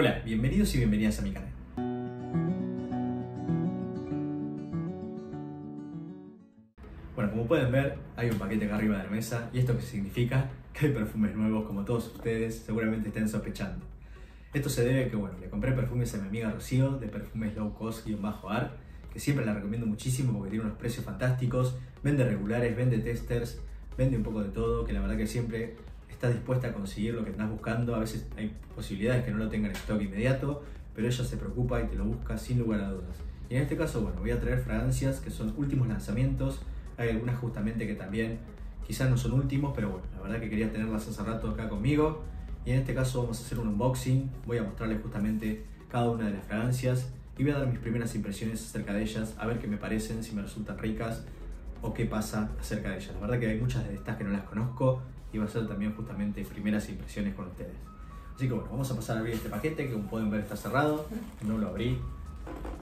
Hola, bienvenidos y bienvenidas a mi canal. Bueno, como pueden ver, hay un paquete acá arriba de la mesa y esto que significa que hay perfumes nuevos, como todos ustedes seguramente estén sospechando. Esto se debe a que, bueno, le compré perfumes a mi amiga Rocío de perfumes low cost_ar, que siempre la recomiendo muchísimo porque tiene unos precios fantásticos, vende regulares, vende testers, vende un poco de todo, que la verdad que siempre estás dispuesta a conseguir lo que estás buscando. A veces hay posibilidades que no lo tengan en stock inmediato, pero ella se preocupa y te lo busca sin lugar a dudas. Y en este caso, bueno, voy a traer fragancias que son últimos lanzamientos. Hay algunas justamente que también quizás no son últimos, pero bueno, la verdad que quería tenerlas hace rato acá conmigo. Y en este caso vamos a hacer un unboxing, voy a mostrarles justamente cada una de las fragancias y voy a dar mis primeras impresiones acerca de ellas, a ver qué me parecen, si me resultan ricas o qué pasa acerca de ellas. La verdad que hay muchas de estas que no las conozco y va a ser también justamente primeras impresiones con ustedes. Así que bueno, vamos a pasar a abrir este paquete que, como pueden ver, está cerrado, no lo abrí,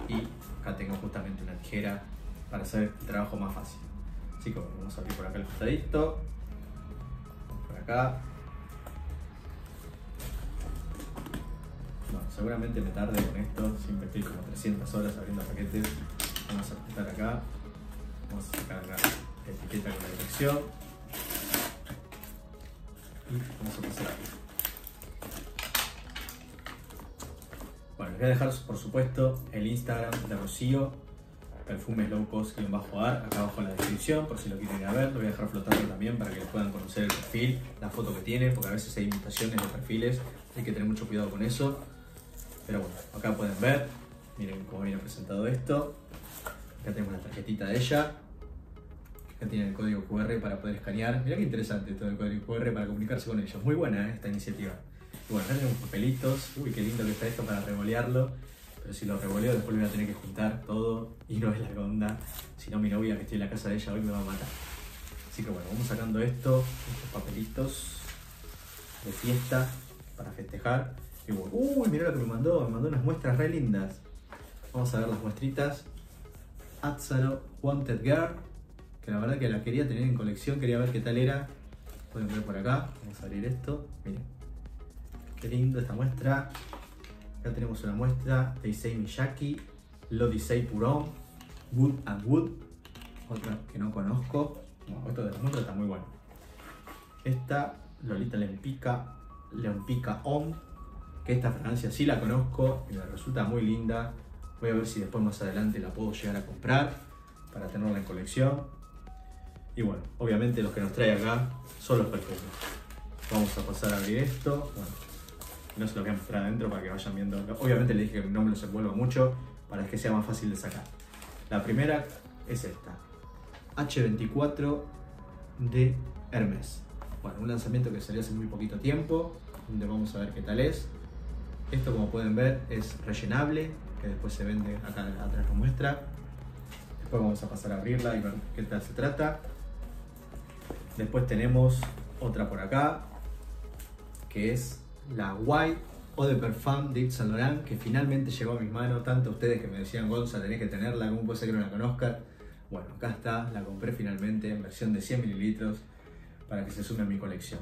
y acá tengo justamente una tijera para hacer el trabajo más fácil. Así que bueno, vamos a abrir por acá el costadito, por acá. Bueno, seguramente me tarde con esto, siempre estoy como 300 horas abriendo paquetes. Vamos a apretar acá, vamos a sacar la etiqueta con la dirección y vamos a pasar aquí. Bueno, les voy a dejar por supuesto el Instagram de Rocío, perfumes low cost_ar, acá abajo en la descripción, por si lo quieren ir a ver. Lo voy a dejar flotando también para que puedan conocer el perfil, la foto que tiene, porque a veces hay imitaciones de perfiles, hay que tener mucho cuidado con eso. Pero bueno, acá pueden ver, miren cómo viene presentado esto. Acá tenemos la tarjetita de ella, acá tienen el código QR para poder escanear. Mirá qué interesante todo el código QR para comunicarse con ellos, muy buena esta iniciativa. Y bueno, acá tenemos papelitos, uy qué lindo que está esto para revolearlo. Pero si lo revoleo después voy a tener que juntar todo y no es la onda, si no mi novia que estoy en la casa de ella hoy me va a matar. Así que bueno, vamos sacando esto, estos papelitos de fiesta para festejar. Y bueno, uy, mirá lo que me mandó unas muestras re lindas. Vamos a ver las muestritas. Azzaro Wanted Girl, que la verdad que la quería tener en colección, quería ver qué tal era. Pueden ver por acá, vamos a abrir esto, miren. Qué lindo esta muestra. Acá tenemos una muestra de Issey Miyake L'Eau d'Issey Pour Homme, Wood and Wood, otra que no conozco. Bueno, esta de las muestras está muy buena. Esta, Lolita Lempica Homme, que esta fragancia sí la conozco y me resulta muy linda. Voy a ver si después más adelante la puedo llegar a comprar para tenerla en colección. Y bueno, obviamente los que nos trae acá son los perfumes. Vamos a pasar a abrir esto. Bueno, no se los voy a mostrar adentro para que vayan viendo. Obviamente le dije que no me los envuelva mucho para que sea más fácil de sacar. La primera es esta, H24 de Hermes. Bueno, un lanzamiento que salió hace muy poquito tiempo, donde vamos a ver qué tal es. Esto, como pueden ver, es rellenable, que después se vende acá atrás, lo muestra. Después vamos a pasar a abrirla y ver qué tal se trata. Después tenemos otra por acá, que es la Y Eau de Parfum de Yves Saint Laurent, que finalmente llegó a mis manos. Tanto ustedes que me decían, Gonza, tenés que tenerla, ¿cómo puede ser que no la conozcas? Bueno, acá está, la compré finalmente en versión de 100 mililitros para que se sume a mi colección.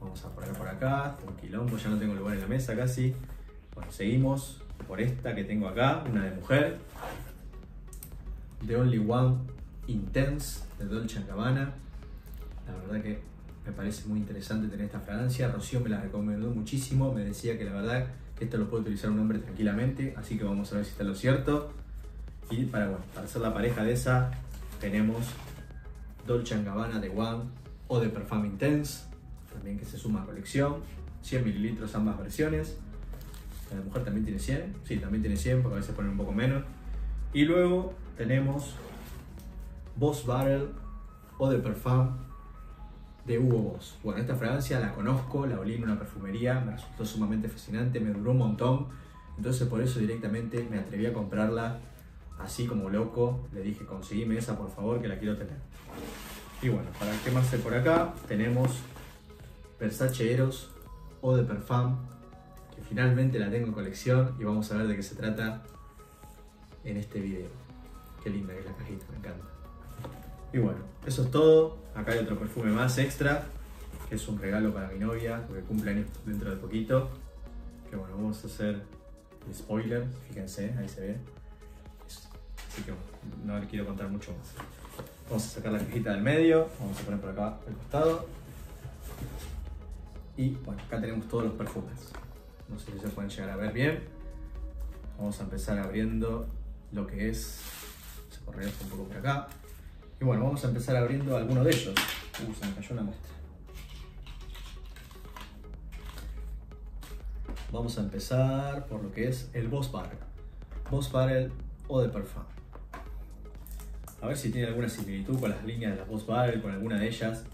Vamos a poner por acá, un quilombo, ya no tengo lugar en la mesa casi. Bueno, seguimos por esta que tengo acá, una de mujer, The Only One Intense de Dolce & Gabbana. La verdad que me parece muy interesante tener esta fragancia. Rocío me la recomendó muchísimo, me decía que la verdad que esto lo puede utilizar un hombre tranquilamente, así que vamos a ver si está lo cierto. Y para, bueno, para hacer la pareja de esa tenemos Dolce & Gabbana de One Eau de Parfum Intense, también que se suma a colección, 100 mililitros ambas versiones. La mujer también tiene 100, sí, también tiene 100 porque a veces ponen un poco menos. Y luego tenemos Boss Bottled Eau de Parfum de Hugo Boss. Bueno, esta fragancia la conozco, la olí en una perfumería, me resultó sumamente fascinante, me duró un montón, entonces por eso directamente me atreví a comprarla así como loco. Le dije, conseguime esa por favor, que la quiero tener. Y bueno, para quemarse por acá tenemos Versace Eros Eau de Parfum, que finalmente la tengo en colección y vamos a ver de qué se trata en este video. Qué linda que es la cajita, me encanta. Y bueno, eso es todo. Acá hay otro perfume más extra, que es un regalo para mi novia, porque cumple años dentro de poquito, que bueno, vamos a hacer el spoiler, fíjense, ahí se ve. Así que no le quiero contar mucho más. Vamos a sacar la cajita del medio, vamos a poner por acá el costado. Y bueno, acá tenemos todos los perfumes. No sé si se pueden llegar a ver bien. Vamos a empezar abriendo lo que es. Vamos a correr un poco por acá. Y bueno, vamos a empezar abriendo alguno de ellos. Se me cayó una muestra. Vamos a empezar por lo que es el Boss Bottled Eau de Parfum. A ver si tiene alguna similitud con las líneas de las Boss Bottled, con alguna de ellas.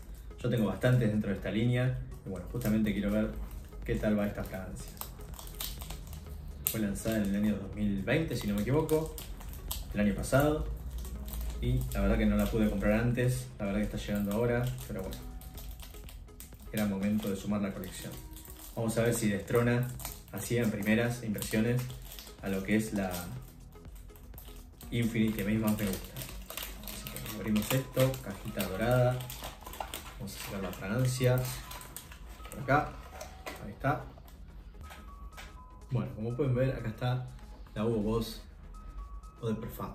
Yo tengo bastantes dentro de esta línea. Y bueno, justamente quiero ver qué tal va esta fragancia. Fue lanzada en el año 2020, si no me equivoco, el año pasado. Y la verdad que no la pude comprar antes, la verdad que está llegando ahora, pero bueno, era momento de sumar la colección. Vamos a ver si destrona, así en primeras impresiones, a lo que es la Infinite que a mí más me gusta. Así que abrimos esto, cajita dorada, vamos a sacar la fragancia, por acá, ahí está. Bueno, como pueden ver, acá está la Hugo Boss Eau de Parfum.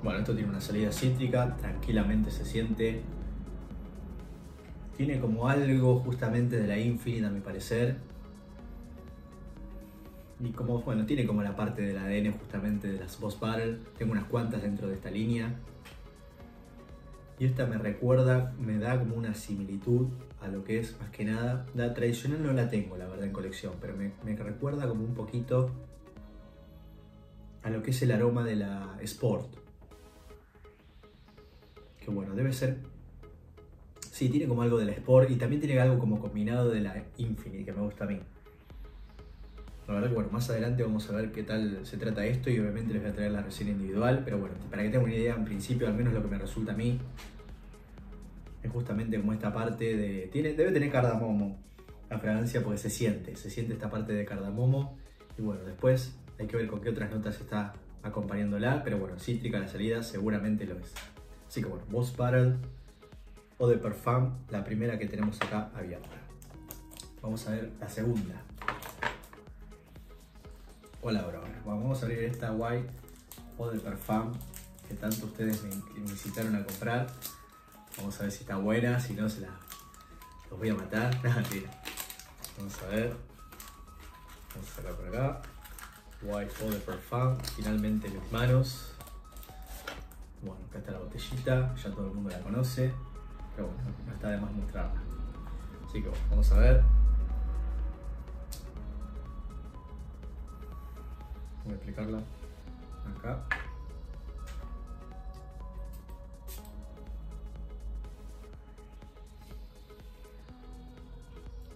Bueno, esto tiene una salida cítrica, tranquilamente se siente. Tiene como algo justamente de la Infinite a mi parecer. Y como, bueno, tiene como la parte del ADN justamente de las Boss Bottled. Tengo unas cuantas dentro de esta línea. Y esta me recuerda, me da como una similitud a lo que es más que nada. La tradicional no la tengo, la verdad, en colección, pero me recuerda como un poquito a lo que es el aroma de la Sport. Que bueno, debe ser... Sí, tiene como algo de la Sport y también tiene algo como combinado de la Infinite que me gusta a mí. La verdad que bueno, más adelante vamos a ver qué tal se trata esto y obviamente les voy a traer la resina individual, pero bueno, para que tengan una idea en principio, al menos lo que me resulta a mí, es justamente como esta parte de... debe tener cardamomo la fragancia porque se siente esta parte de cardamomo y bueno, después hay que ver con qué otras notas está acompañándola, pero bueno, cítrica la salida seguramente lo es. Así que bueno, Boss Bottled Eau de Parfum, la primera que tenemos acá abierta. Vamos a ver la segunda. Hola, bro. Vamos a abrir esta Y Eau de Parfum que tanto ustedes me incitaron a comprar. Vamos a ver si está buena, si no los voy a matar. Nada, tira. Vamos a ver. Vamos a sacar por acá. Y Eau de Parfum, finalmente en mis manos. Bueno, acá está la botellita, ya todo el mundo la conoce. Pero bueno, no está de más mostrarla. Así que bueno, vamos a ver. Voy a aplicarla acá.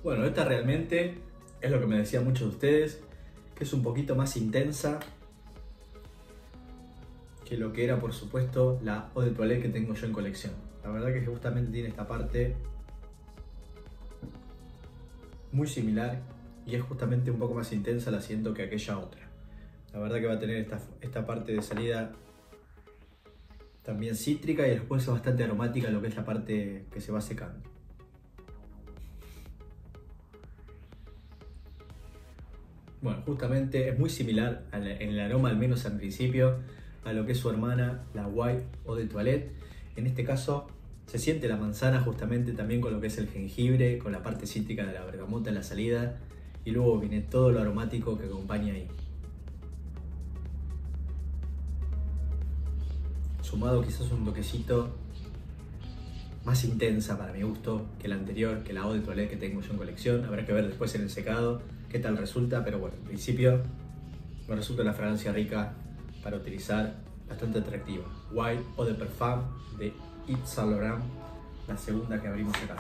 Bueno, esta realmente es lo que me decían muchos de ustedes, que es un poquito más intensa que lo que era, por supuesto, la Eau de Toilette que tengo yo en colección. La verdad que justamente tiene esta parte muy similar y es justamente un poco más intensa la siento que aquella otra. La verdad que va a tener esta parte de salida también cítrica y después es bastante aromática lo que es la parte que se va secando. Bueno, justamente es muy similar en el aroma, al menos al principio, a lo que es su hermana, la Y Eau de Toilette. En este caso se siente la manzana justamente también con lo que es el jengibre, con la parte cítrica de la bergamota en la salida y luego viene todo lo aromático que acompaña ahí. Sumado quizás un toquecito más intensa para mi gusto que la anterior, que la Eau de Toilette que tengo yo en colección. Habrá que ver después en el secado qué tal resulta, pero bueno, en principio me resulta una fragancia rica para utilizar, bastante atractiva. Y Eau de Parfum de Yves Saint Laurent, la segunda que abrimos acá.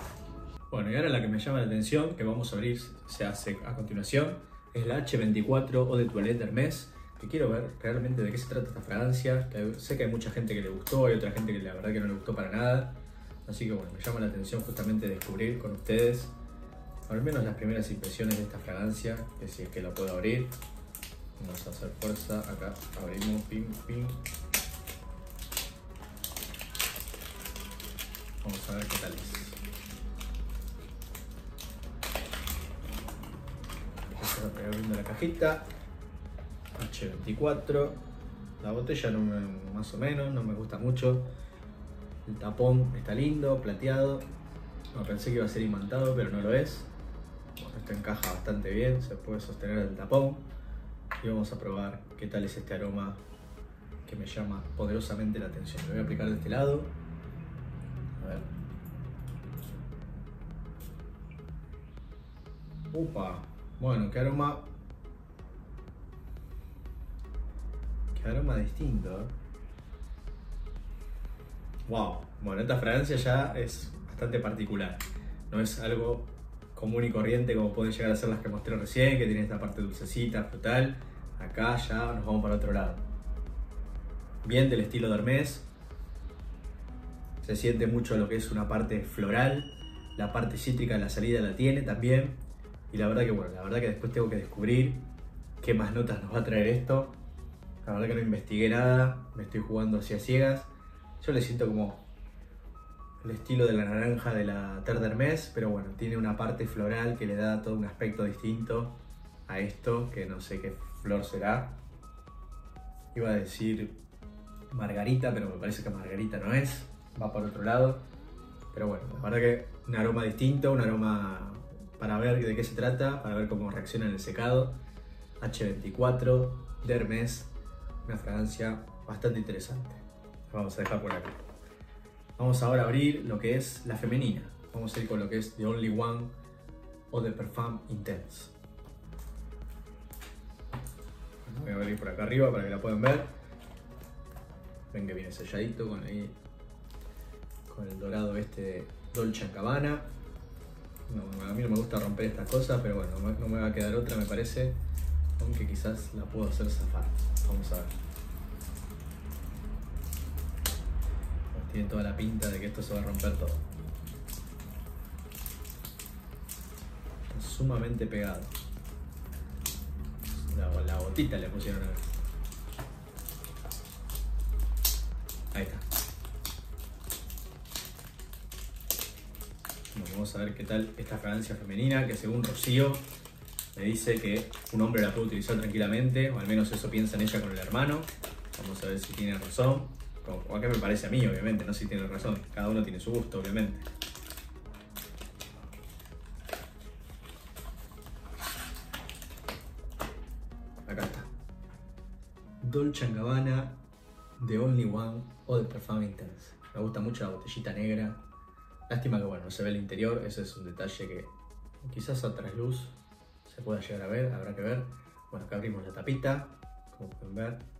Bueno, y ahora la que me llama la atención, que vamos a abrir, se hace a continuación, es la H24 Eau de Toilette de Hermes, que quiero ver realmente de qué se trata esta fragancia. Sé que hay mucha gente que le gustó, hay otra gente que la verdad que no le gustó para nada, así que bueno, me llama la atención justamente descubrir con ustedes al menos las primeras impresiones de esta fragancia, que si es que la puedo abrir. Vamos a hacer fuerza, acá abrimos, pim, pim. Vamos a ver qué tal es. Estoy abriendo la cajita. H24. La botella no me, más o menos, no me gusta mucho. El tapón está lindo, plateado. No, pensé que iba a ser imantado, pero no lo es. Bueno, esto encaja bastante bien, se puede sostener el tapón. Y vamos a probar qué tal es este aroma que me llama poderosamente la atención. Lo voy a aplicar de este lado. A ver. ¡Upa! Bueno, qué aroma. Qué aroma distinto, ¿eh? ¡Wow! Bueno, esta fragancia ya es bastante particular. No es algo común y corriente como pueden llegar a ser las que mostré recién, que tienen esta parte dulcecita, frutal. Acá ya nos vamos para otro lado. Bien del estilo de Hermes. Se siente mucho lo que es una parte floral. La parte cítrica en la salida la tiene también. Y la verdad que bueno, la verdad que después tengo que descubrir qué más notas nos va a traer esto. La verdad que no investigué nada, me estoy jugando hacia ciegas. Yo le siento como el estilo de la naranja de la Terre d'Hermès, pero bueno, tiene una parte floral que le da todo un aspecto distinto a esto, que no sé qué flor será. Iba a decir margarita, pero me parece que margarita no es, va por otro lado. Pero bueno, la verdad que un aroma distinto, un aroma para ver de qué se trata, para ver cómo reacciona en el secado. H24 de Hermes, una fragancia bastante interesante. La vamos a dejar por aquí. Vamos ahora a abrir lo que es la femenina. Vamos a ir con lo que es The Only One Eau de Parfum Intense. Voy a abrir por acá arriba para que la puedan ver. Ven que viene selladito con ahí, con el dorado este Dolce & Gabbana. No, a mí no me gusta romper estas cosas, pero bueno, no me va a quedar otra me parece. Aunque quizás la puedo hacer zafar. Vamos a ver. Tiene toda la pinta de que esto se va a romper todo. Está sumamente pegado. La gotita le pusieron a ver. Ahí está. Bueno, vamos a ver qué tal esta fragancia femenina, que según Rocío me dice que un hombre la puede utilizar tranquilamente, o al menos eso piensa en ella con el hermano. Vamos a ver si tiene razón. O acá me parece a mí, obviamente, no sé si tiene razón. Cada uno tiene su gusto, obviamente. Acá está. Dolce & Gabbana, The Only One Eau de Parfum Intense. Me gusta mucho la botellita negra. Lástima que bueno, no se ve el interior. Ese es un detalle que quizás a trasluz se pueda llegar a ver, habrá que ver. Bueno, acá abrimos la tapita, como pueden ver.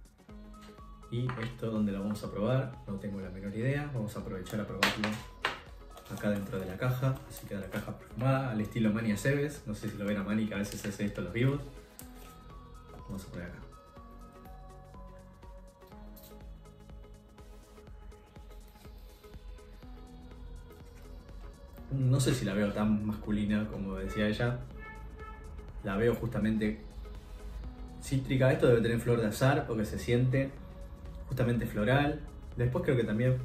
Y esto donde lo vamos a probar, no tengo la menor idea. Vamos a aprovechar a probarlo acá dentro de la caja. Así queda la caja perfumada, al estilo Mani Aceves. No sé si lo ven a Mani, que a veces hace esto en los vivos. Vamos a poner acá. No sé si la veo tan masculina como decía ella. La veo justamente cítrica. Esto debe tener flor de azar porque se siente justamente floral. Después creo que también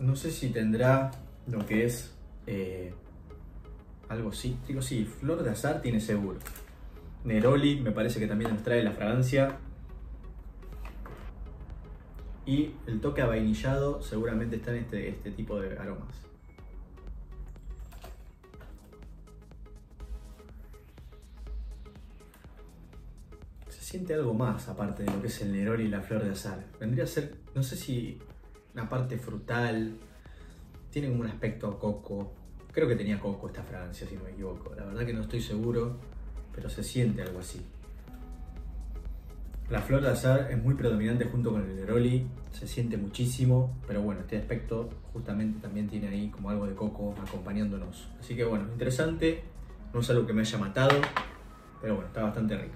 no sé si tendrá lo que es algo cítrico. Sí, flor de azar tiene seguro. Neroli me parece que también nos trae la fragancia. Y el toque avainillado seguramente está en este tipo de aromas. Siente algo más aparte de lo que es el Neroli y la flor de azar. Vendría a ser, no sé si una parte frutal, tiene como un aspecto coco. Creo que tenía coco esta fragancia, si no me equivoco. La verdad que no estoy seguro, pero se siente algo así. La flor de azar es muy predominante junto con el Neroli, se siente muchísimo, pero bueno, este aspecto justamente también tiene ahí como algo de coco acompañándonos. Así que bueno, interesante, no es algo que me haya matado, pero bueno, está bastante rico.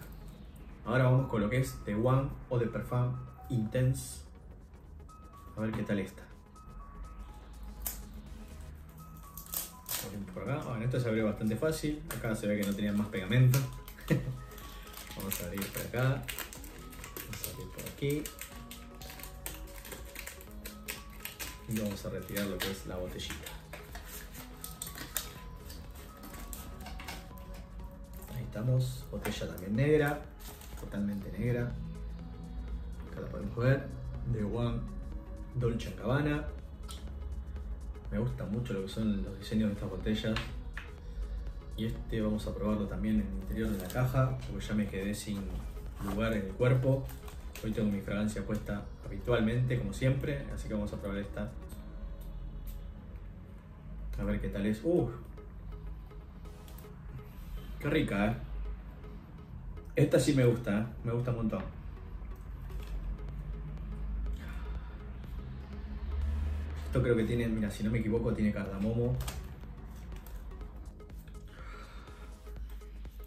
Ahora vamos con lo que es The One Eau de Parfum Intense. A ver qué tal está. por acá. Bueno, esto se abrió bastante fácil. Acá se ve que no tenían más pegamento. Vamos a abrir por acá. Vamos a abrir por aquí. Y vamos a retirar lo que es la botellita. Ahí estamos. Botella también negra. Totalmente negra. Acá la podemos ver. The One Dolce & Gabbana. Me gusta mucho lo que son los diseños de estas botellas. Y este vamos a probarlo también en el interior de la caja, porque ya me quedé sin lugar en el cuerpo. Hoy tengo mi fragancia puesta habitualmente, como siempre, así que vamos a probar esta. A ver qué tal es. ¡Uf! ¡Qué rica, eh! Esta sí me gusta, ¿eh? Me gusta un montón. Esto creo que tiene, mira, si no me equivoco, tiene cardamomo.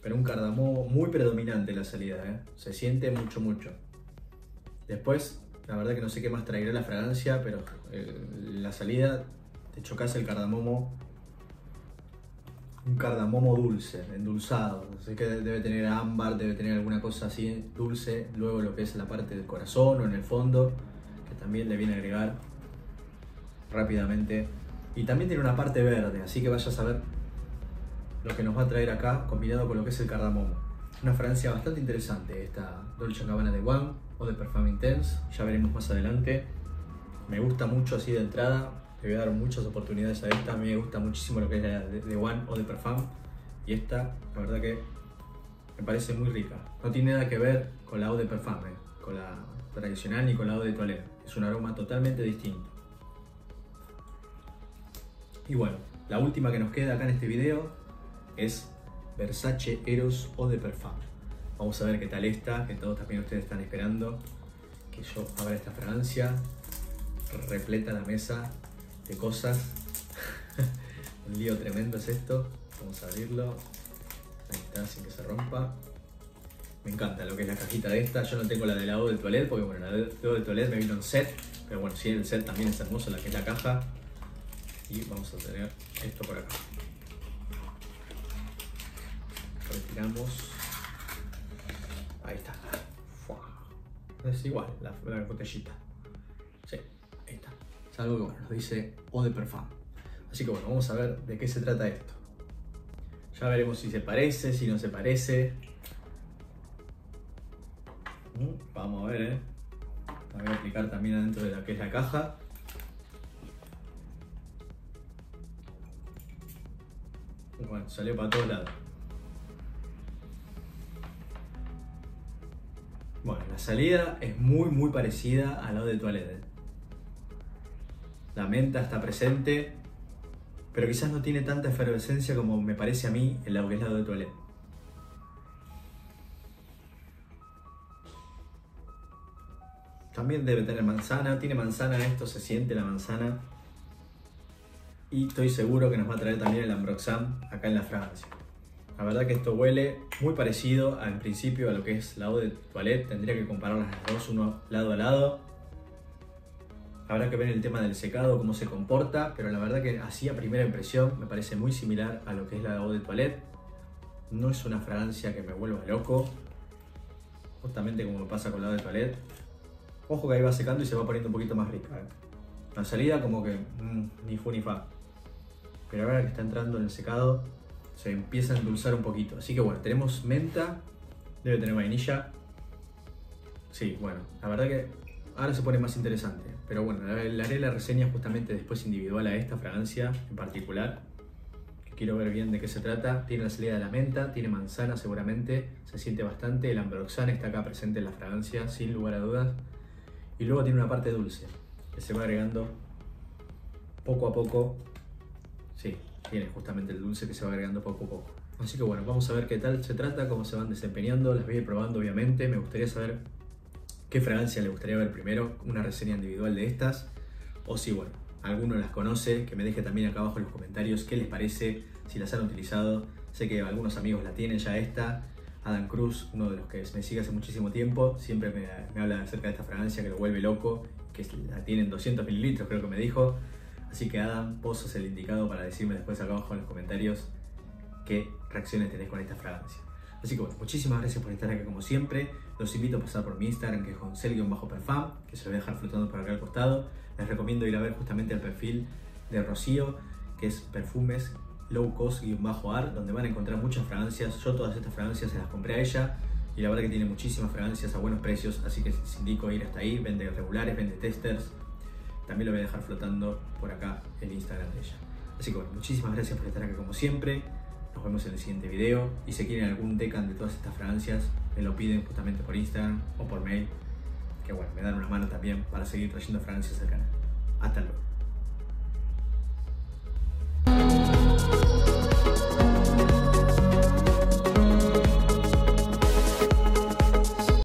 Pero un cardamomo muy predominante en la salida, ¿eh? Se siente mucho, mucho. Después, la verdad que no sé qué más traerá la fragancia, pero la salida te chocas el cardamomo. Un cardamomo dulce, endulzado. Así que debe tener ámbar, debe tener alguna cosa así dulce. Luego lo que es la parte del corazón o en el fondo, que también le viene a agregar rápidamente. Y también tiene una parte verde, así que vaya a saber lo que nos va a traer acá combinado con lo que es el cardamomo. Una fragancia bastante interesante esta Dolce & Gabbana de One o de Parfum Intense, ya veremos más adelante. Me gusta mucho así de entrada, le voy a dar muchas oportunidades a esta. A mí me gusta muchísimo lo que es la de One o de Parfum, y esta la verdad que me parece muy rica. No tiene nada que ver con la Eau de Parfum, con la tradicional ni con la Eau de Toilette. Es un aroma totalmente distinto. Y bueno, la última que nos queda acá en este video es Versace Eros Eau de Parfum. Vamos a ver qué tal esta, que todos también ustedes están esperando que yo abra esta fragancia. Repleta la mesa de cosas. Un lío tremendo es esto. Vamos a abrirlo. Ahí está, sin que se rompa. Me encanta lo que es la cajita de esta. Yo no tengo la de la Eau de Toilette, porque bueno, la de Eau de Toilette me vino en set. Pero bueno, sí, el set también es hermoso, la que es la caja. Y vamos a tener esto por acá. Retiramos. Ahí está. Es igual la botellita. Sí, ahí está. Es algo que bueno, nos dice Eau de Parfum. Así que bueno, vamos a ver de qué se trata esto. Ya veremos si se parece, si no se parece. Vamos a ver, eh. La voy a aplicar también adentro de la que es la caja. Bueno, salió para todos lados. Bueno, la salida es muy muy parecida a la de Toilette. La menta está presente, pero quizás no tiene tanta efervescencia como me parece a mí en la que es la de Toilette. También debe tener manzana, tiene manzana, esto se siente la manzana. Y estoy seguro que nos va a traer también el Ambroxan acá en la fragancia. La verdad que esto huele muy parecido al principio a lo que es la Eau de Toilette. Tendría que compararlas las dos, uno lado a lado. Habrá que ver el tema del secado, cómo se comporta. Pero la verdad que así a primera impresión me parece muy similar a lo que es la Eau de Toilette. No es una fragancia que me vuelva loco. Justamente como me pasa con la Eau de Toilette. Ojo que ahí va secando y se va poniendo un poquito más rica, ¿eh? La salida como que ni fu ni fa. Pero ahora que está entrando en el secado, se empieza a endulzar un poquito. Así que bueno, tenemos menta, debe tener vainilla. Sí, bueno, la verdad que ahora se pone más interesante. Pero bueno, le haré la reseña justamente después individual a esta fragancia en particular. Que quiero ver bien de qué se trata. Tiene la salida de la menta, tiene manzana seguramente. Se siente bastante, el ambroxan está acá presente en la fragancia, sin lugar a dudas. Y luego tiene una parte dulce que se va agregando poco a poco. Sí, tiene justamente el dulce que se va agregando poco a poco. Así que bueno, vamos a ver qué tal se trata, cómo se van desempeñando. Las voy a ir probando obviamente. Me gustaría saber qué fragancia le gustaría ver primero, una reseña individual de estas. O si bueno, alguno las conoce, que me deje también acá abajo en los comentarios qué les parece, si las han utilizado. Sé que algunos amigos la tienen ya esta. Adam Cruz, uno de los que me sigue hace muchísimo tiempo, siempre me habla acerca de esta fragancia que lo vuelve loco, que la tienen 200 mililitros, creo que me dijo. Así que Adam, vos sos el indicado para decirme después acá abajo en los comentarios qué reacciones tenés con esta fragancia. Así que bueno, muchísimas gracias por estar acá como siempre. Los invito a pasar por mi Instagram, que es Gonzel_Parfum, que se lo voy a dejar flotando por acá al costado. Les recomiendo ir a ver justamente el perfil de Rocío, que es perfumes low cost_ar, donde van a encontrar muchas fragancias. Yo todas estas fragancias se las compré a ella y la verdad que tiene muchísimas fragancias a buenos precios, así que les indico ir hasta ahí. Vende regulares, vende testers. También lo voy a dejar flotando por acá el Instagram de ella. Así que bueno, muchísimas gracias por estar acá como siempre. Nos vemos en el siguiente video. Y si quieren algún decan de todas estas fragancias, me lo piden justamente por Instagram o por mail. Que bueno, me dan una mano también para seguir trayendo fragancias al canal. Hasta luego.